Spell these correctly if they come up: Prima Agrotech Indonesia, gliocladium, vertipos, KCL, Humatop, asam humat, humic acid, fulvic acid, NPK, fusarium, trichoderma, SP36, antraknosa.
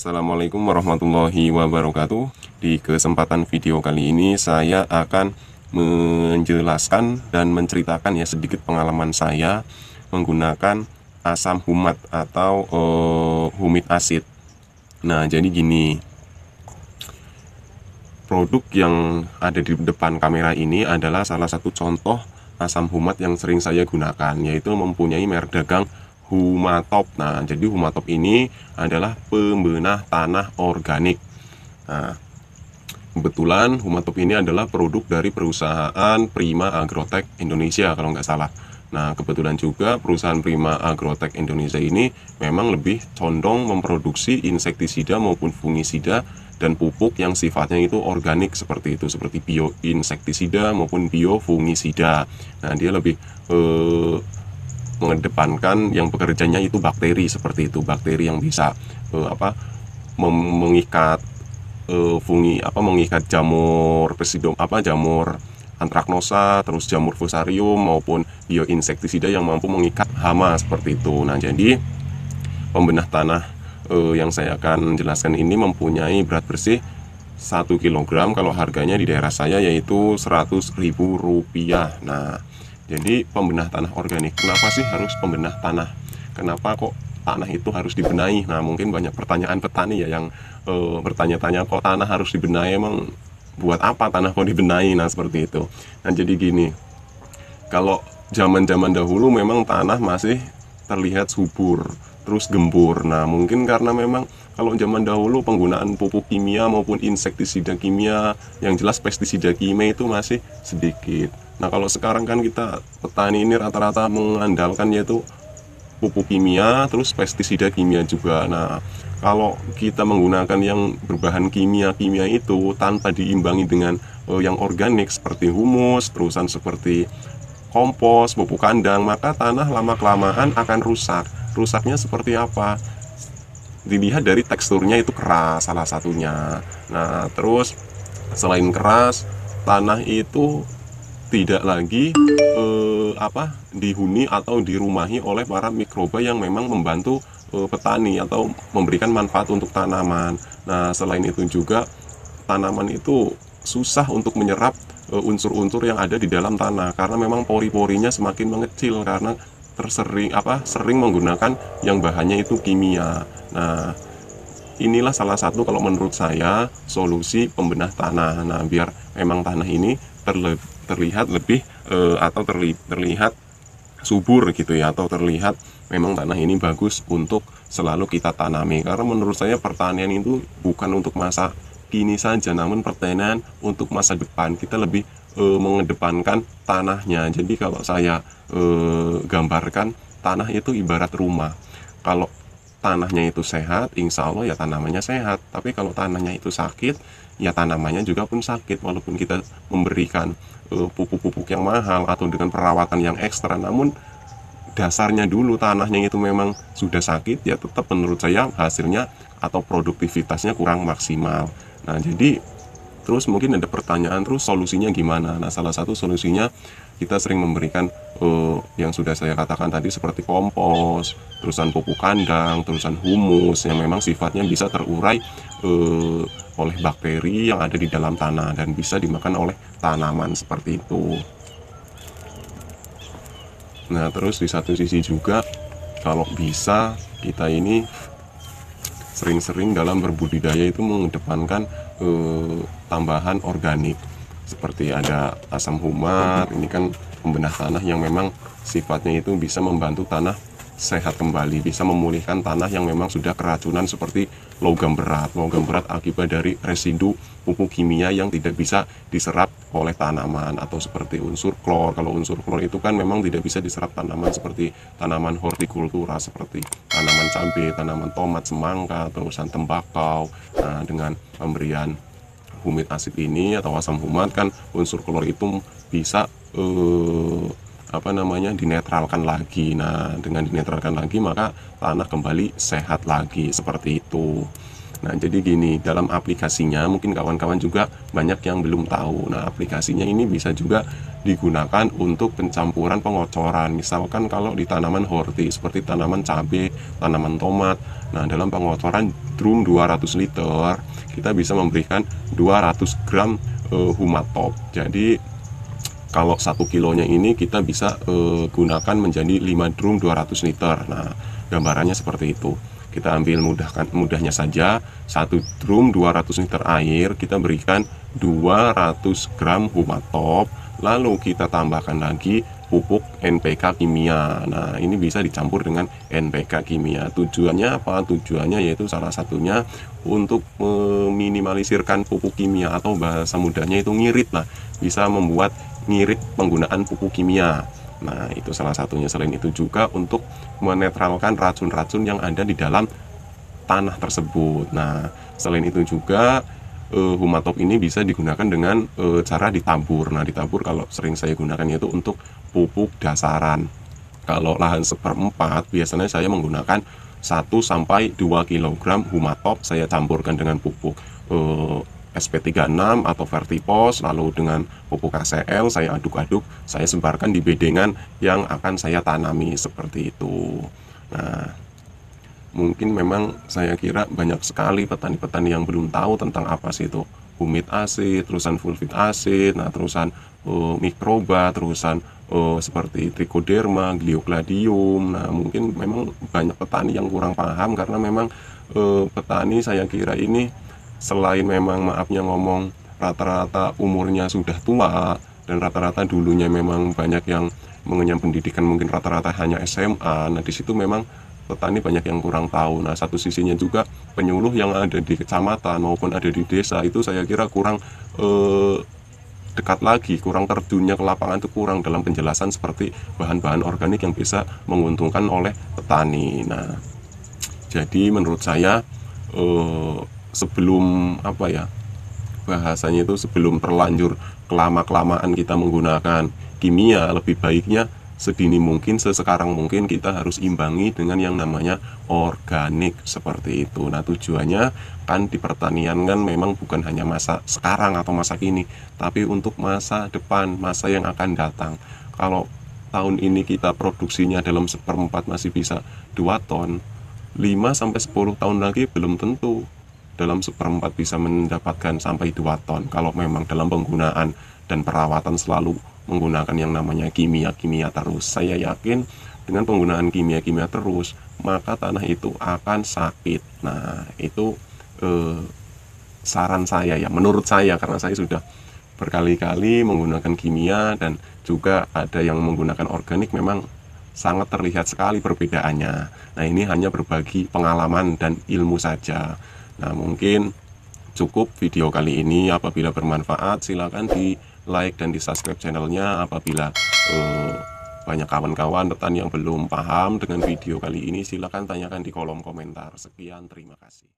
Assalamualaikum warahmatullahi wabarakatuh. Di kesempatan video kali ini saya akan menjelaskan dan menceritakan ya sedikit pengalaman saya menggunakan asam humat atau humic acid. Nah, jadi gini, produk yang ada di depan kamera ini adalah salah satu contoh asam humat yang sering saya gunakan, yaitu mempunyai merek dagang Humatop. Nah, jadi Humatop ini adalah pembenah tanah organik. Nah, kebetulan Humatop ini adalah produk dari perusahaan Prima Agrotech Indonesia kalau nggak salah. Nah, kebetulan juga perusahaan Prima Agrotech Indonesia ini memang lebih condong memproduksi insektisida maupun fungisida dan pupuk yang sifatnya itu organik seperti itu, seperti bio insektisida maupun bio fungisida. Nah, dia lebih mengedepankan yang pekerjaannya itu bakteri seperti itu, bakteri yang bisa mengikat fungi, mengikat jamur presidom, jamur antraknosa, terus jamur fusarium maupun bioinsektisida yang mampu mengikat hama seperti itu. Nah, jadi pembenah tanah yang saya akan jelaskan ini mempunyai berat bersih 1 kg kalau harganya di daerah saya yaitu Rp100.000. Nah, jadi pembenah tanah organik, kenapa sih harus pembenah tanah? Kenapa kok tanah itu harus dibenahi? Nah, mungkin banyak pertanyaan petani ya yang bertanya-tanya, kok tanah harus dibenahi, emang buat apa tanah kok dibenahi? Nah, seperti itu. Nah, jadi gini, kalau zaman-zaman dahulu memang tanah masih terlihat subur, terus gembur. Nah, mungkin karena memang kalau zaman dahulu penggunaan pupuk kimia maupun insektisida kimia, yang jelas pestisida kimia itu masih sedikit. Nah, kalau sekarang kan kita petani ini rata-rata mengandalkan yaitu pupuk kimia, terus pestisida kimia juga. Nah, kalau kita menggunakan yang berbahan kimia-kimia itu tanpa diimbangi dengan yang organik seperti humus, terusan seperti kompos, pupuk kandang, maka tanah lama-kelamaan akan rusak. Rusaknya seperti apa? Dilihat dari teksturnya itu keras salah satunya. Nah, terus selain keras, tanah itu tidak lagi dihuni atau dirumahi oleh para mikroba yang memang membantu petani atau memberikan manfaat untuk tanaman. Nah, selain itu juga tanaman itu susah untuk menyerap unsur-unsur yang ada di dalam tanah karena memang pori-porinya semakin mengecil karena sering menggunakan yang bahannya itu kimia. Nah, inilah salah satu kalau menurut saya solusi pembenah tanah. Nah, biar memang tanah ini terlihat lebih atau terlihat subur gitu ya, atau terlihat memang tanah ini bagus untuk selalu kita tanami, karena menurut saya pertanian itu bukan untuk masa kini saja, namun pertanian untuk masa depan. Kita lebih mengedepankan tanahnya. Jadi kalau saya gambarkan, tanah itu ibarat rumah. Kalau tanahnya itu sehat, insya Allah ya tanamannya sehat. Tapi kalau tanahnya itu sakit, ya tanamannya juga pun sakit. Walaupun kita memberikan pupuk-pupuk yang mahal atau dengan perawatan yang ekstra, namun dasarnya dulu tanahnya itu memang sudah sakit, ya tetap menurut saya hasilnya atau produktivitasnya kurang maksimal. Nah, jadi terus mungkin ada pertanyaan, terus solusinya gimana? Nah, salah satu solusinya kita sering memberikan yang sudah saya katakan tadi seperti kompos, terusan pupuk kandang, terusan humus yang memang sifatnya bisa terurai oleh bakteri yang ada di dalam tanah dan bisa dimakan oleh tanaman seperti itu. Nah, terus di satu sisi juga kalau bisa kita ini sering-sering dalam berbudidaya itu mengedepankan tambahan organik. Seperti ada asam humat, ini kan pembenah tanah yang memang sifatnya itu bisa membantu tanah sehat kembali, bisa memulihkan tanah yang memang sudah keracunan seperti logam berat. Logam berat akibat dari residu pupuk kimia yang tidak bisa diserap oleh tanaman, atau seperti unsur klor. Kalau unsur klor itu kan memang tidak bisa diserap tanaman seperti tanaman hortikultura, seperti tanaman cabai, tanaman tomat, semangka, terusan tembakau. Nah, dengan pemberian humic acid ini atau asam humat kan unsur klor itu bisa dinetralkan lagi. Nah, dengan dinetralkan lagi maka tanah kembali sehat lagi seperti itu. Nah, jadi gini, dalam aplikasinya mungkin kawan-kawan juga banyak yang belum tahu. Nah, aplikasinya ini bisa juga digunakan untuk pencampuran pengocoran. Misalkan kalau di tanaman horti seperti tanaman cabai, tanaman tomat. Nah, dalam pengocoran drum 200 liter, kita bisa memberikan 200 gram Humatop. Jadi kalau 1 kilonya ini kita bisa gunakan menjadi 5 drum 200 liter. Nah, gambarannya seperti itu. Kita ambil mudahnya saja, 1 drum 200 liter air kita berikan 200 gram Humatop, lalu kita tambahkan lagi pupuk NPK kimia. Nah, ini bisa dicampur dengan NPK kimia. Tujuannya apa? Tujuannya yaitu salah satunya untuk meminimalisirkan pupuk kimia, atau bahasa mudahnya itu ngirit lah, bisa membuat ngirit penggunaan pupuk kimia. Nah, itu salah satunya. Selain itu juga untuk menetralkan racun-racun yang ada di dalam tanah tersebut. Nah, selain itu juga Humatop ini bisa digunakan dengan cara ditabur. Nah, ditabur kalau sering saya gunakan yaitu untuk pupuk dasaran. Kalau lahan 1/4 biasanya saya menggunakan 1-2 kg Humatop, saya campurkan dengan pupuk SP36 atau vertipos, lalu dengan pupuk KCL saya aduk-aduk, saya sembarkan di bedengan yang akan saya tanami, seperti itu. Nah, mungkin memang saya kira banyak sekali petani-petani yang belum tahu tentang apa sih itu humic acid, terusan fulvic acid, nah terusan mikroba, terusan seperti trichoderma, gliocladium. Nah, mungkin memang banyak petani yang kurang paham, karena memang petani saya kira ini selain memang maafnya ngomong rata-rata umurnya sudah tua, dan rata-rata dulunya memang banyak yang mengenyam pendidikan, mungkin rata-rata hanya SMA. Nah, disitu memang petani banyak yang kurang tahu. Nah, satu sisinya juga penyuluh yang ada di kecamatan maupun ada di desa itu saya kira kurang dekat lagi, kurang terjunnya ke lapangan itu kurang dalam penjelasan seperti bahan-bahan organik yang bisa menguntungkan oleh petani. Nah, jadi menurut saya sebelum apa ya bahasanya itu, sebelum terlanjur kelama-kelamaan kita menggunakan kimia, lebih baiknya sedini mungkin, sesekarang mungkin kita harus imbangi dengan yang namanya organik, seperti itu. Nah, tujuannya kan di pertanian kan memang bukan hanya masa sekarang atau masa kini, tapi untuk masa depan, masa yang akan datang. Kalau tahun ini kita produksinya dalam 1/4 masih bisa 2 ton, 5-10 tahun lagi belum tentu dalam 1/4 bisa mendapatkan sampai 2 ton kalau memang dalam penggunaan dan perawatan selalu menggunakan yang namanya kimia-kimia terus. Saya yakin dengan penggunaan kimia-kimia terus, maka tanah itu akan sakit. Nah, itu saran saya ya, menurut saya, karena saya sudah berkali-kali menggunakan kimia dan juga ada yang menggunakan organik, memang sangat terlihat sekali perbedaannya. Nah, ini hanya berbagi pengalaman dan ilmu saja. Nah, mungkin cukup video kali ini. Apabila bermanfaat, silakan di like dan di subscribe channelnya. Apabila banyak kawan-kawan petani yang belum paham dengan video kali ini, silakan tanyakan di kolom komentar. Sekian, terima kasih.